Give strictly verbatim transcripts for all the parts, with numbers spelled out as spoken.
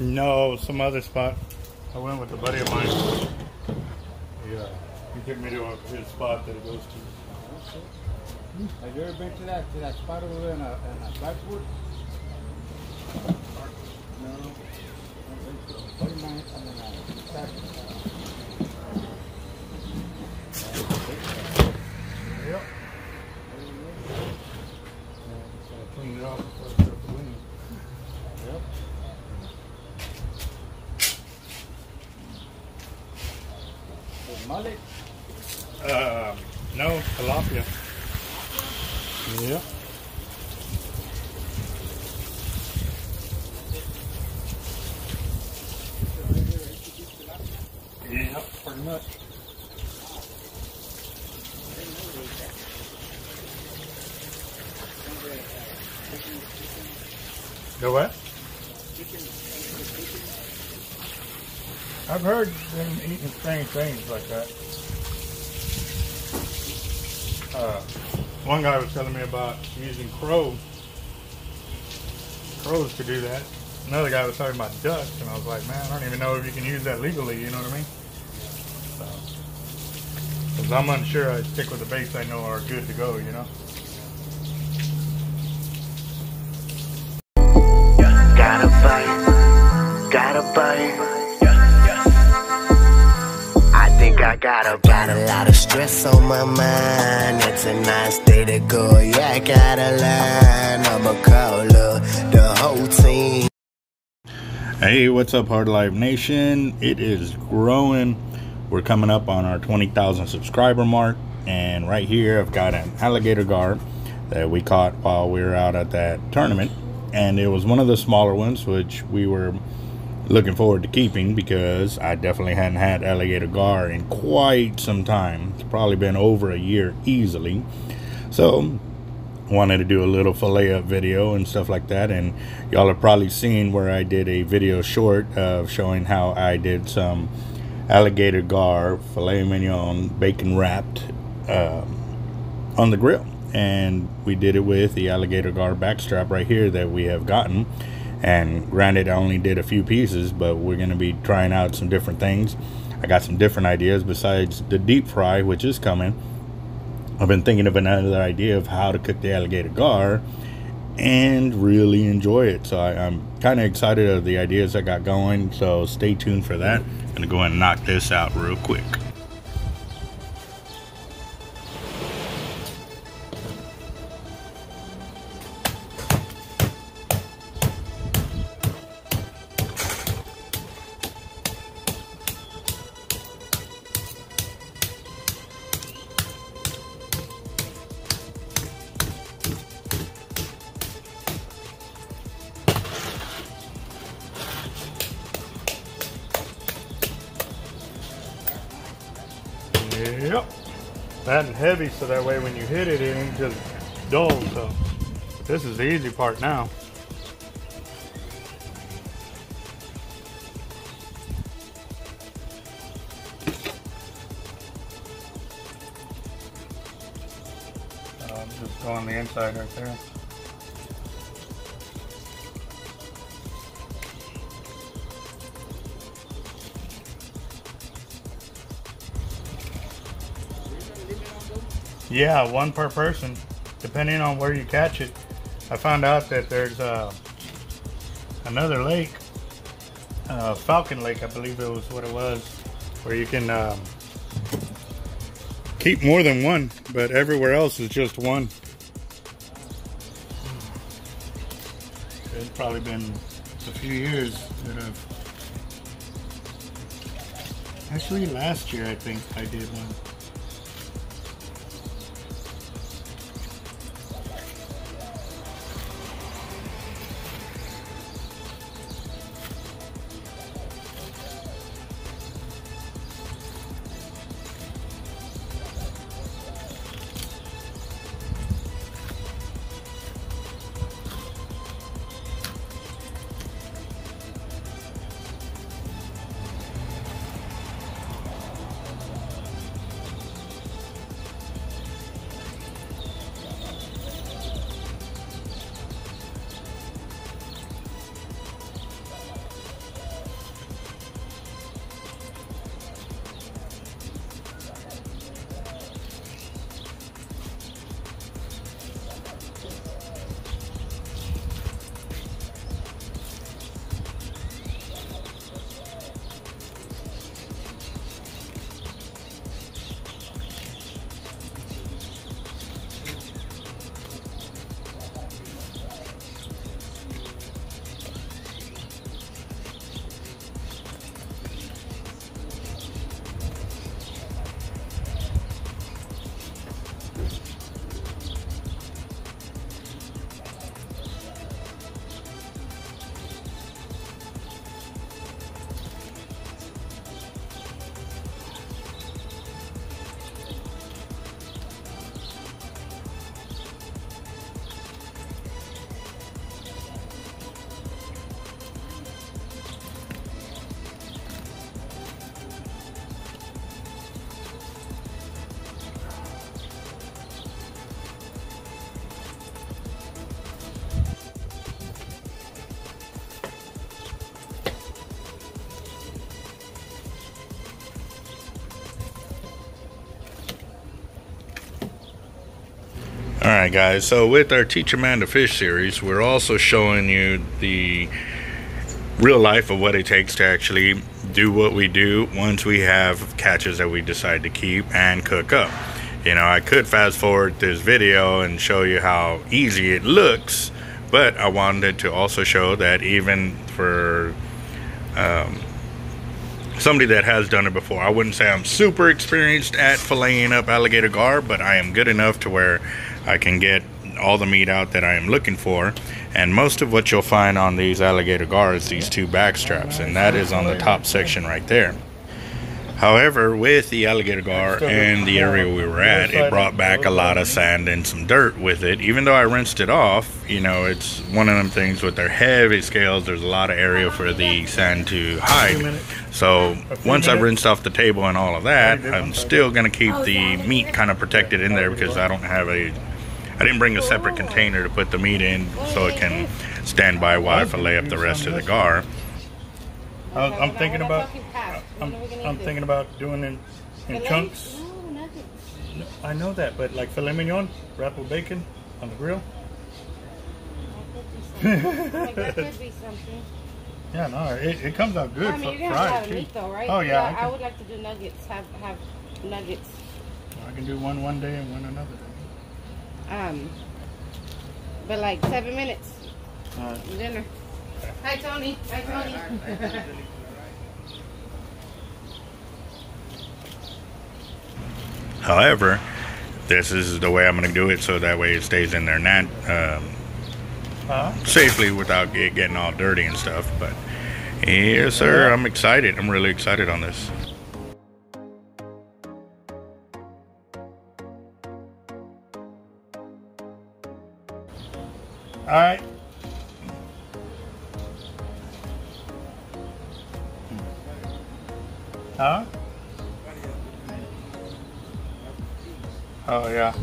No, some other spot. I went with a buddy of mine. Yeah, he took me to a his spot that it goes to. Have you ever been to that to that spot over there in a in a backwood? No. I don't think so. Buddy of mine, I mean, uh, back, uh, yep. I cleaned it off before I took the wind. Yep. Mullet? Uh, no, tilapia. Yeah. Yeah, pretty much. The what? I've heard them eating strange things like that. Uh, one guy was telling me about using crows. Crows could do that. Another guy was talking about ducks, and I was like, man, I don't even know if you can use that legally, you know what I mean? So, because I'm unsure, I stick with the baits I know are good to go, you know? Gotta bite. Gotta bite. I got a, got a lot of stress on my mind. It's a nice day to go. Yeah, I got a line. I'ma call up the whole team. Hey, what's up, Hard Life Nation? It is growing. We're coming up on our twenty thousand subscriber mark. And right here, I've got an alligator gar that we caught while we were out at that tournament. And it was one of the smaller ones, which we were looking forward to keeping because I definitely hadn't had alligator gar in quite some time. It's probably been over a year easily. So wanted to do a little fillet up video and stuff like that. And y'all have probably seen where I did a video short of showing how I did some alligator gar filet mignon bacon wrapped um, on the grill. And we did it with the alligator gar backstrap right here that we have gotten. And granted, I only did a few pieces, but we're going to be trying out some different things. I got some different ideas besides the deep fry, which is coming. I've been thinking of another idea of how to cook the alligator gar and really enjoy it. So I, I'm kind of excited of the ideas I got going. So stay tuned for that. I'm going to go ahead and knock this out real quick. Yep, that and heavy, so that way when you hit it, it ain't just dull. So this is the easy part now. I'm just going the inside right there. Yeah, one per person, depending on where you catch it. I found out that there's uh, another lake, uh, Falcon Lake, I believe it was what it was, where you can um, keep more than one, but everywhere else is just one. It's probably been a few years that I've, actually last year I think I did one. Alright guys, so with our Teach a Man to Fish series, we're also showing you the real life of what it takes to actually do what we do once we have catches that we decide to keep and cook up. You know, I could fast forward this video and show you how easy it looks, but I wanted to also show that even for um, somebody that has done it before. I wouldn't say I'm super experienced at filleting up alligator garb, but I am good enough to where I can get all the meat out that I am looking for. And most of what you'll find on these alligator garb is these two back straps, and that is on the top section right there. However, with the alligator garb and the area we were at, it brought back a lot of sand and some dirt with it. Even though I rinsed it off, you know, it's one of them things with their heavy scales, there's a lot of area for the sand to hide. So once I rinsed off the table and all of that, I'm still going to keep the meat kind of protected in there because I don't have a, I didn't bring a separate container to put the meat in so it can stand by while I fillet up the rest of the garb. I, I'm thinking about, I'm, I'm thinking about doing in, in chunks. I know that, but like filet mignon, wrapped with bacon on the grill. That could be something. Yeah, no, it, it comes out good. I mean, you're gonna have meat though, right? Oh yeah. I, I would like to do nuggets. Have have nuggets. I can do one one day and one another day. Um, but like seven minutes. All right. Dinner. Hi Tony. Hi Tony. However, this is the way I'm going to do it so that way it stays in there not um, huh? safely without it getting all dirty and stuff. But yes sir, I'm excited. I'm really excited on this. All right. Huh? Oh, yeah.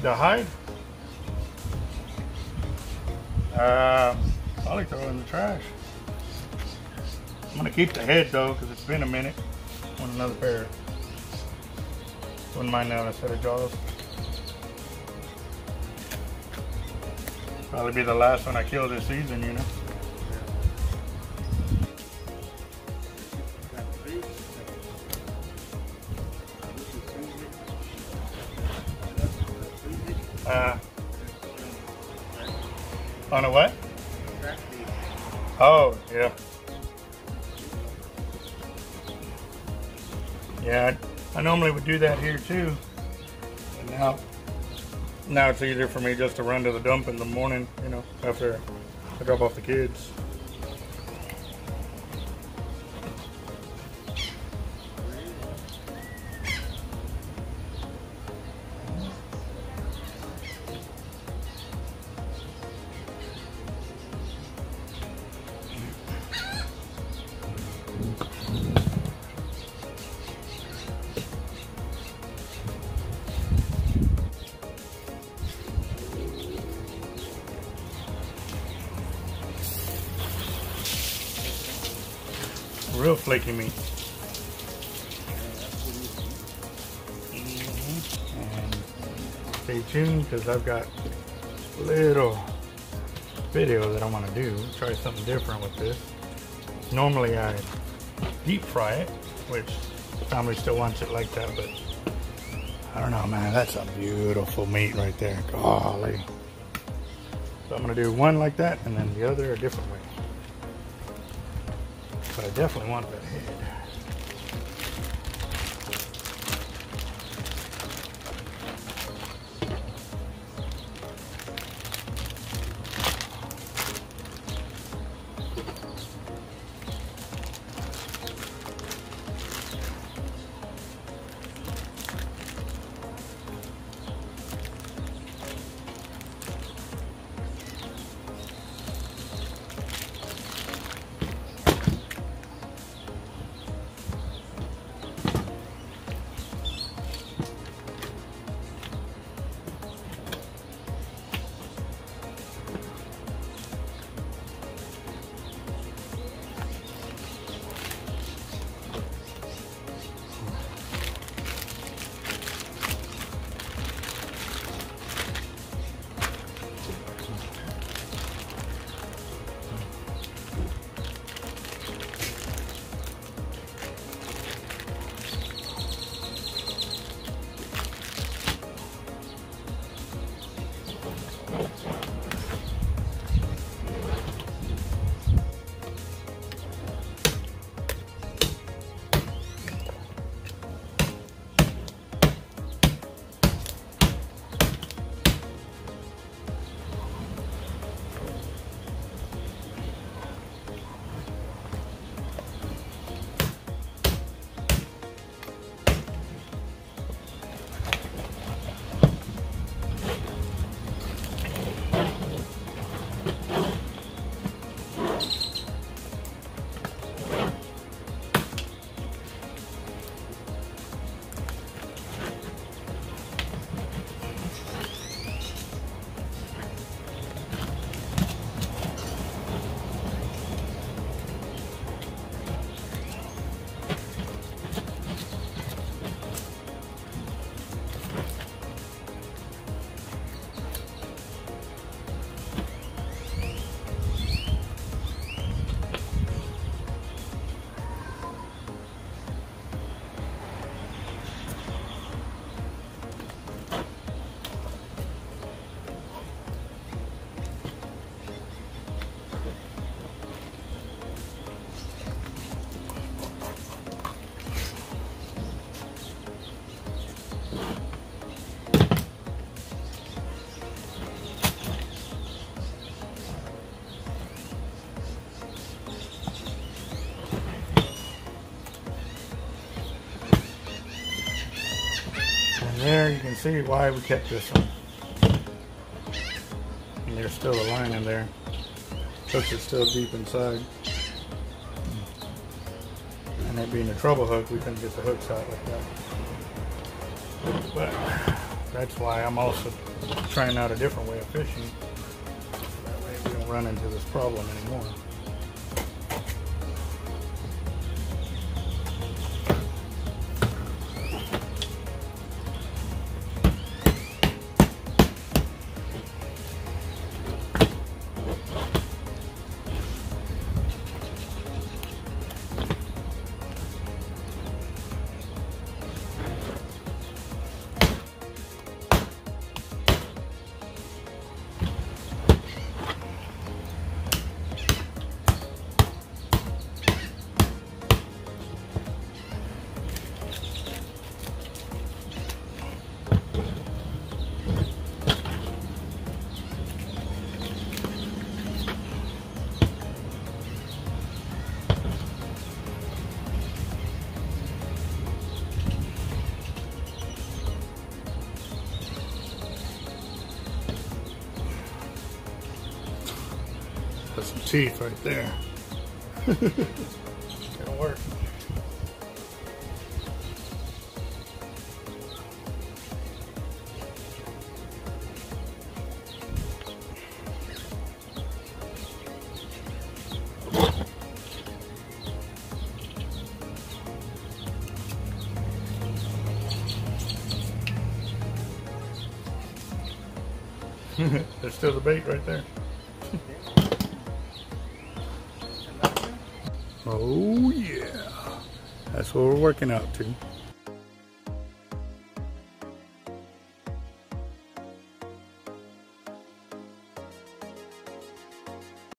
The hide? Uh, probably throw it in the trash. I'm gonna keep the head though, because it's been a minute. Want another pair. Wouldn't mind having a set of jaws. Probably be the last one I kill this season, you know. Uh, on a what? Oh, yeah. Yeah, I, I normally would do that here too. But now, now it's easier for me just to run to the dump in the morning, you know, after I drop off the kids. real flaky meat. And stay tuned because I've got a little video that I want to do. Try something different with this. Normally I deep fry it, which family still wants it like that, but I don't know, man, that's a beautiful meat right there, golly. So I'm gonna do one like that and then the other a different way. But I definitely want that head. There you can see why we kept this one. And there's still a line in there. Hook is still deep inside. And it being a trouble hook, we couldn't get the hooks out like that. But that's why I'm also trying out a different way of fishing. That way we don't run into this problem anymore. Some teeth right there. It's gonna work. There's still the bait right there. Oh yeah, that's what we're working out to.